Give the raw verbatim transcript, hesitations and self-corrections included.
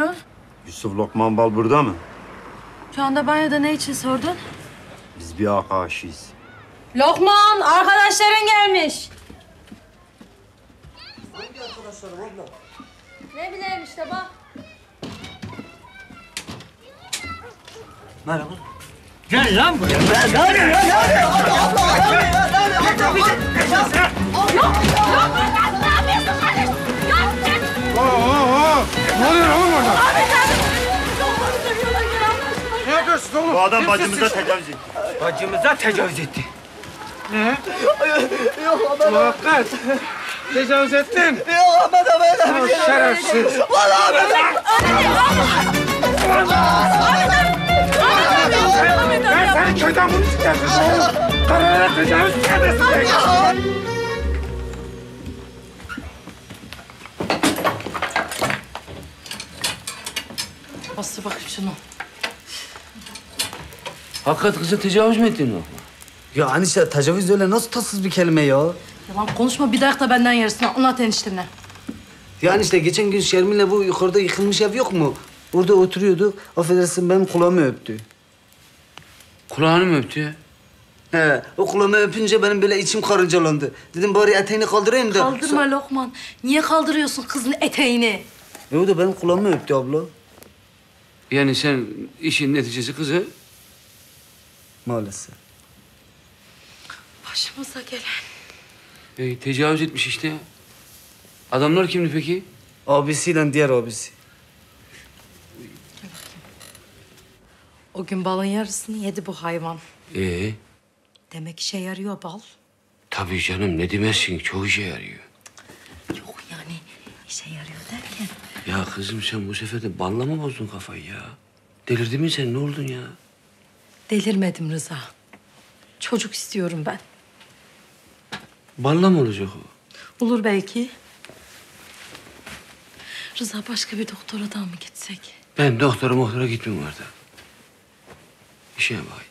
Erol? Yusuf Lokman Bal burada mı? Şu anda banyoda ne için sordun? Biz bir arkadaşıyız. Lokman, arkadaşların gelmiş. Hangi arkadaşlar abla? Ne bileyim işte bak. Merhaba. Gel lan buraya. Gel lan buraya. Gel lan buraya. Abla, abla, abla. Abla, abla. Ne oluyor oğlum orada? Abi sen... Ne yapıyorsun oğlum? Bu adam bacımıza tecavüz etti. Bacımıza tecavüz etti. Ne? Yok Ahmet abi. Tecavüz ettin. Yok Ahmet abi. Şerefsiz. Valla Ahmet abi. Ahmet abi. Ben seni köyden bunu isterdim oğlum. Kararına tecavüz isterdim. Bastır bakayım şunu. Hakikat kıza tecavüz mü ettin Lokman? Ya enişte tecavüz öyle nasıl tatsız bir kelime ya? Yalan konuşma bir dakika benden yarısını anlat eniştene. Ya enişte geçen gün Şermin'le bu yukarıda yıkılmış ev yok mu? Orada oturuyordu. Affedersin benim kulağımı öptü. Kulağını mı öptü? He, o kulağımı öpünce benim böyle içim karıncalandı. Dedim bari eteğini kaldırayım da. Kaldırma so Lokman. Niye kaldırıyorsun kızın eteğini? E o da benim kulağımı öptü abla. Yani sen işin neticesi kızı? Maalesef. Başımıza gelen. E, tecavüz etmiş işte. Adamlar kimdi peki? Abisiyle diğer abisi. O gün balın yarısını yedi bu hayvan. Ee? Demek işe yarıyor bal. Tabii canım ne demezsin çoğu işe yarıyor. Yok yani işe yarıyor derken. Ya kızım sen bu sefer de balla mı bozdun kafayı ya? Delirdin mi sen? Ne oldun ya? Delirmedim Rıza. Çocuk istiyorum ben. Balla mı olacak o? Olur belki. Rıza başka bir doktora daha mı gitsek? Ben doktora muhtara gitmem orada. İşe bak.